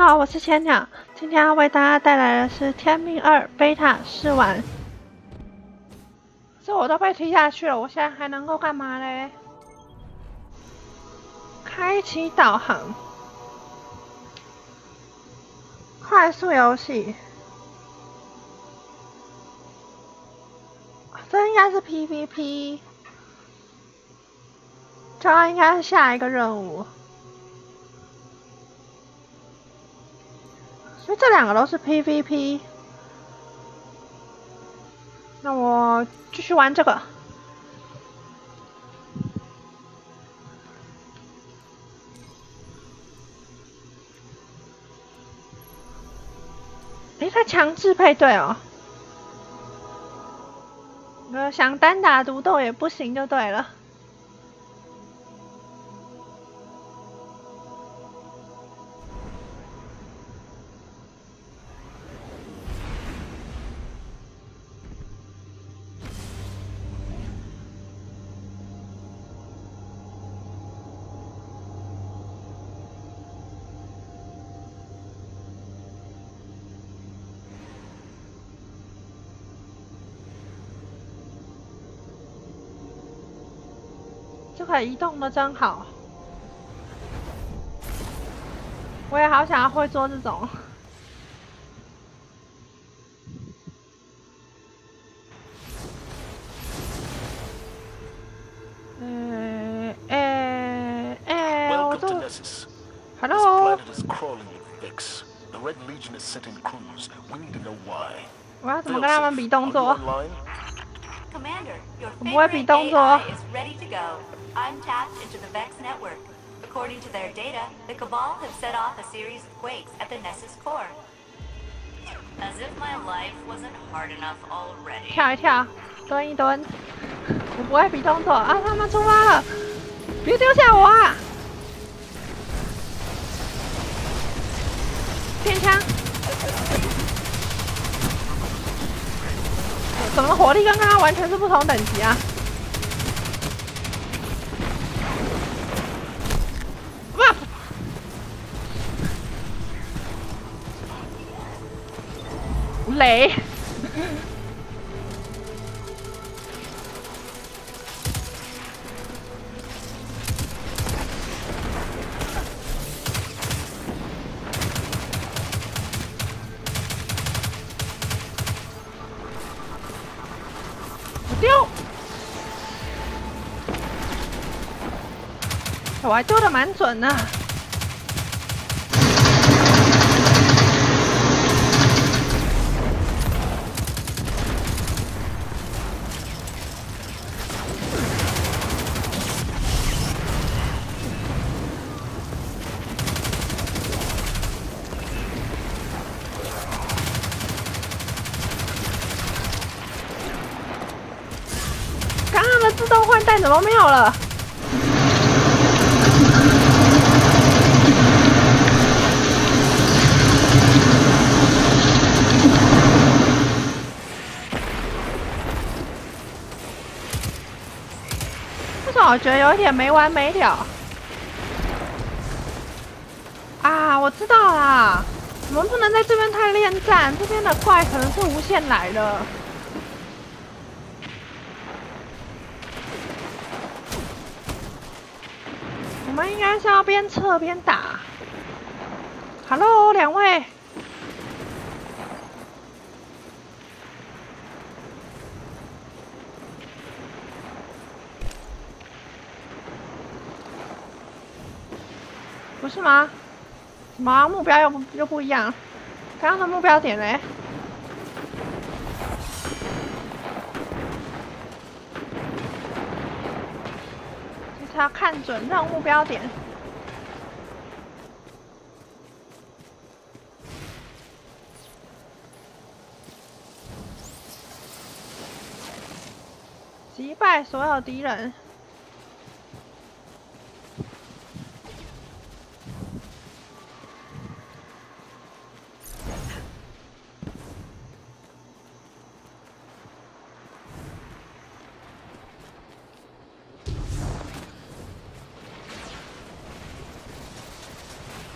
好，我是千鸟，今天要为大家带来的是《天命2》贝塔试玩。这我都被踢下去了，我现在还能够干嘛嘞？开启导航，快速游戏。这应该是 PVP， 这应该是下一个任务。 因为这两个都是 PVP， 那我继续玩这个。诶，它强制配对哦，想单打独斗也不行就对了。 这可移动的真好，我也好想要会做这种。我都 ，Hello。我要怎么跟他们比动作？ Commander, your favorite AI is ready to go. I'm tapped into the Vex network. According to their data, the Cabal have set off a series of quakes at the Nessus core. As if my life wasn't hard enough already. 跳一跳，蹲一蹲。我不会比动作啊！他们出发了，别丢下我啊！偏枪。 怎么火力跟刚刚完全是不同等级啊！哇！雷！我还丢的蛮准的。刚刚的自动换弹怎么没有了？ 我觉得有点没完没了啊！我知道啦，我们不能在这边太恋战，这边的怪可能是无限来的。我们应该是要边撤边打。Hello， 两位。 不是吗？什么目标又不一样？刚刚的目标点嘞？就是要看准这种目标点。击败所有敌人。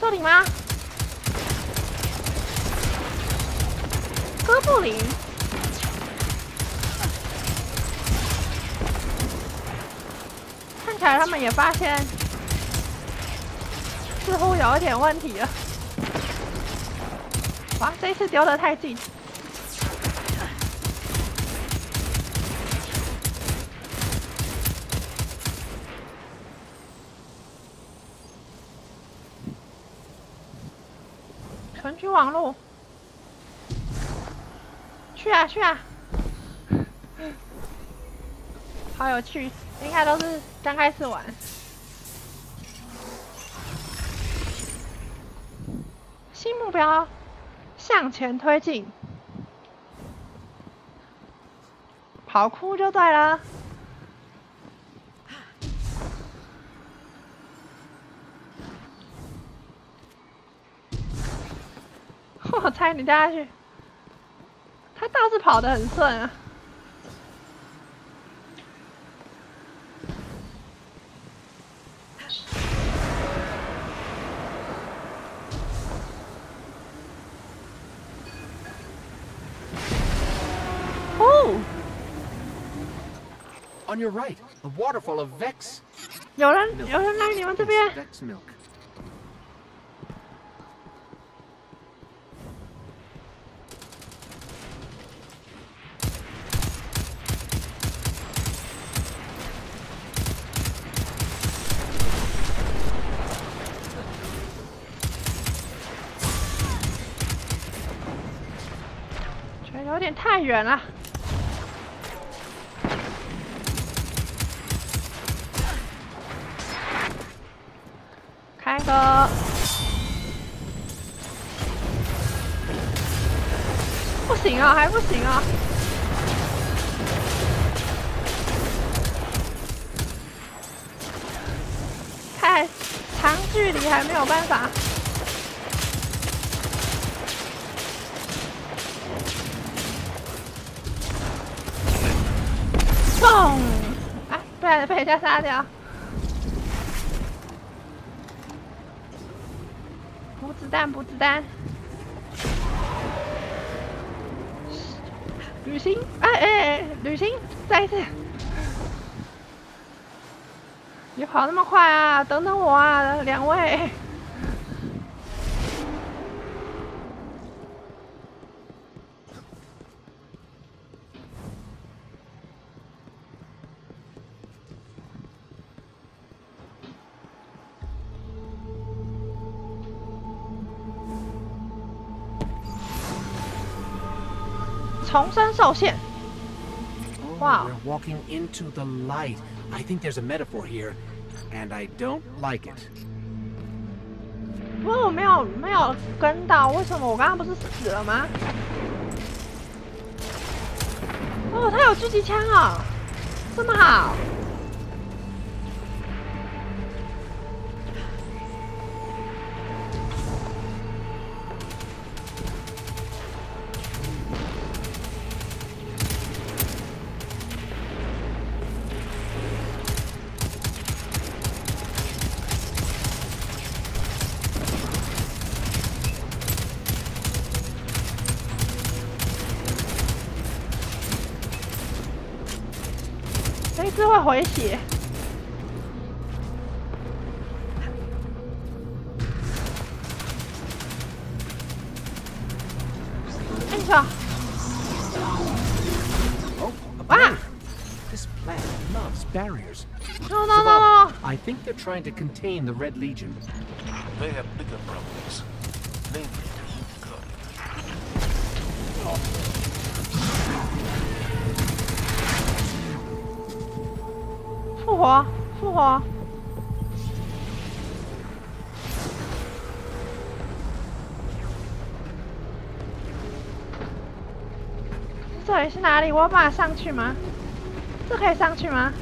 这里吗？ traveling.看起来他们也发现似乎有一点问题了。哇，这一次丢得太近。 城区网路，去啊去啊！好有趣，应该都是刚开始玩。新目标，向前推进，跑酷就对了。 我猜你掉下去，他倒是跑得很顺啊。哦 ！On your right, the waterfall of Vex. 有人来你们这边。 有点太远了。开个，不行啊，还不行啊！太长距离还没有办法。 嘣！哎，不然被人家杀掉。补子弹，补子弹。旅行，旅行，再一次。你跑那么快啊！等等我啊，两位。 重生受限。Wow. We're walking into the light. I think there's a metaphor here, and I don't like it. 我没有跟到，为什么我刚刚不是死了吗？哦，他有狙击枪啊，这么好。这只会回血，按一下。哇 ！This planet loves barriers. No, no, no, no. I think they're trying to contain the Red Legion. They have bigger problems. They need to eat good. 复活，复活！这里是哪里？我有办法上去吗？这可以上去吗？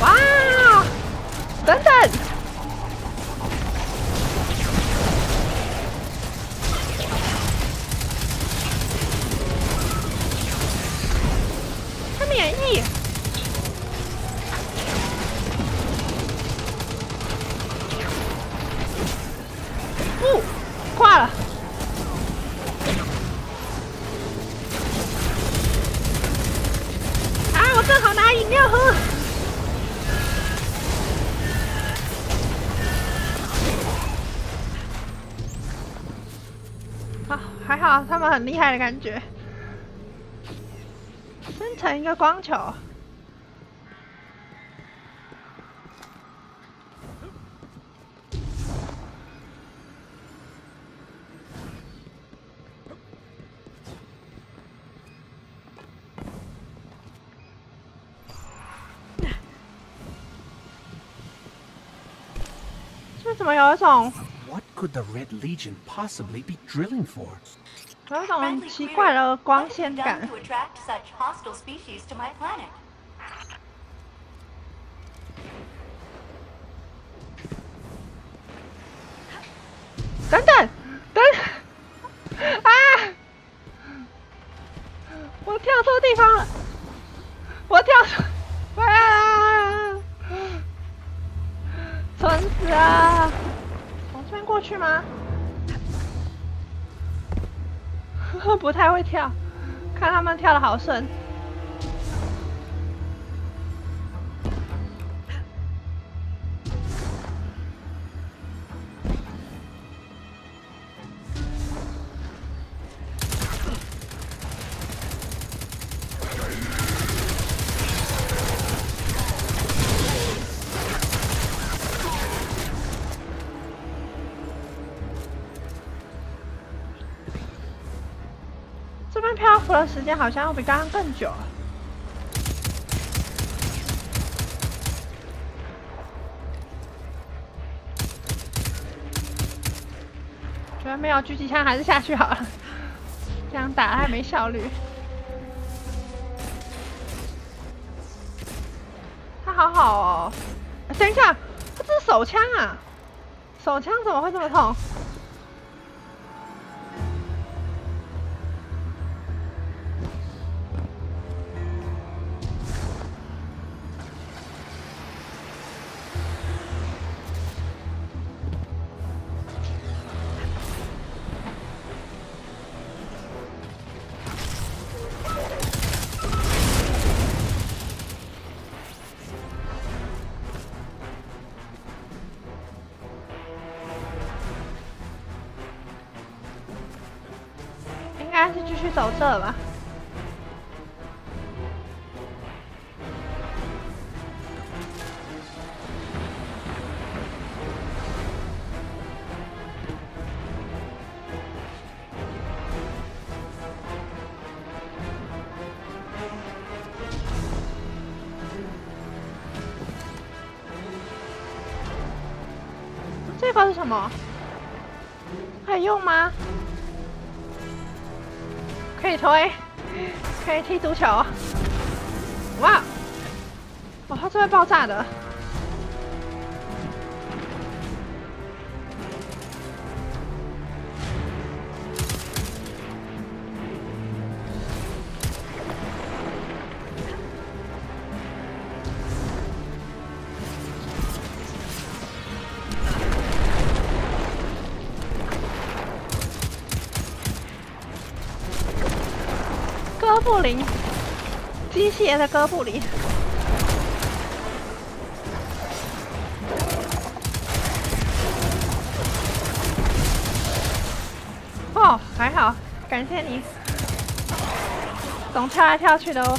哇！等等！他免疫。正好拿饮料喝。好，还好他们很厉害的感觉。生成一个光球。 What could the Red Legion possibly be drilling for? 有种奇怪的光线感。等等，等啊！我跳错地方了，我跳错啊！蠢死啊！ 翻过去吗？不太会跳，看他们跳得好顺。漂浮的时间好像要比刚刚更久。觉得没有狙击枪，还是下去好了。这样打太没效率。他好好哦。等一下，这是手枪啊！手枪怎么会这么痛？ 还是继续走这吧。这个是什么？可以用吗？ 可以推，可以踢足球，哇！哇，它是会爆炸的。哥布林，机械的哥布林。哦，还好，感谢你。总跳来跳去的哦，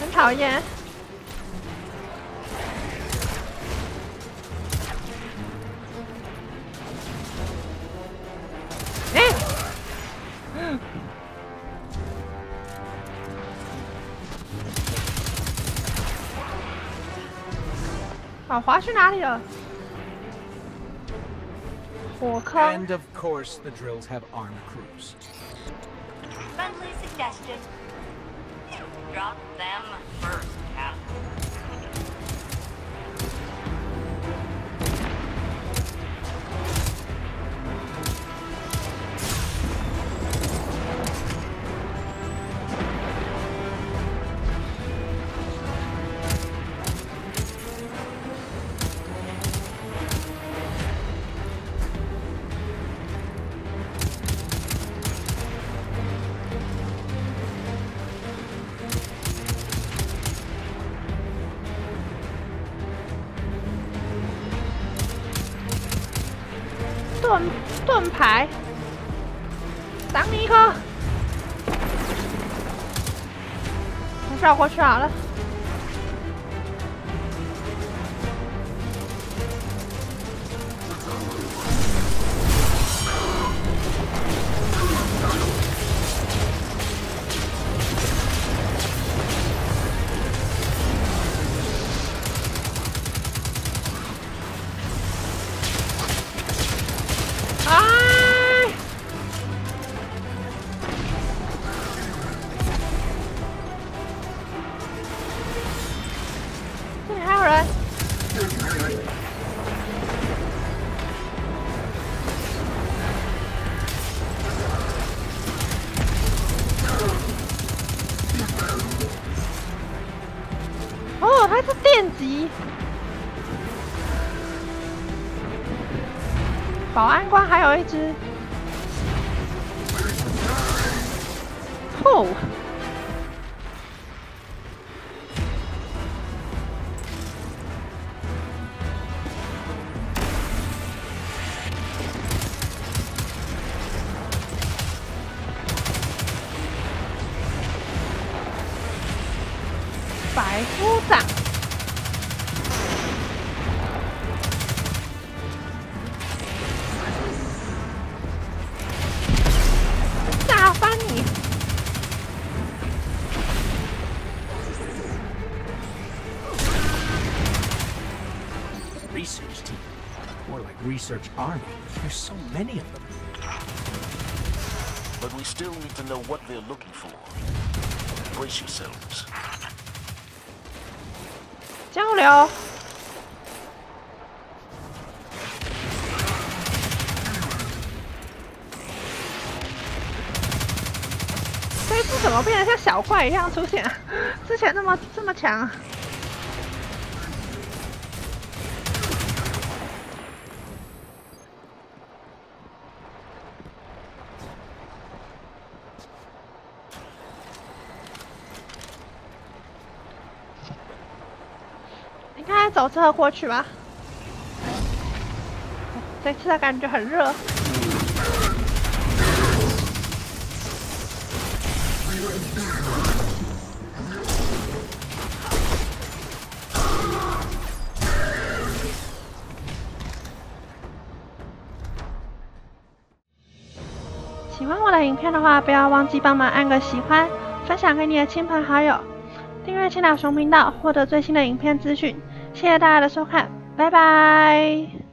很讨厌。哎、欸。好，滑去哪里了？火坑。And of course, the drills have armed crews. Friendly suggestion. Drop them first, Cap. 盾牌，赏你一颗。从这儿过去好了。一只，吼！百夫长。 Research army. There's so many of them. But we still need to know what they're looking for. Brace yourselves. 交流。这只怎么变得像小怪一样出现？之前这么强。 走这过去吧，这次的感觉很热。喜欢我的影片的话，不要忘记帮忙按个喜欢，分享给你的亲朋好友，订阅青岛熊频道，获得最新的影片资讯。 谢谢大家的收看，拜拜。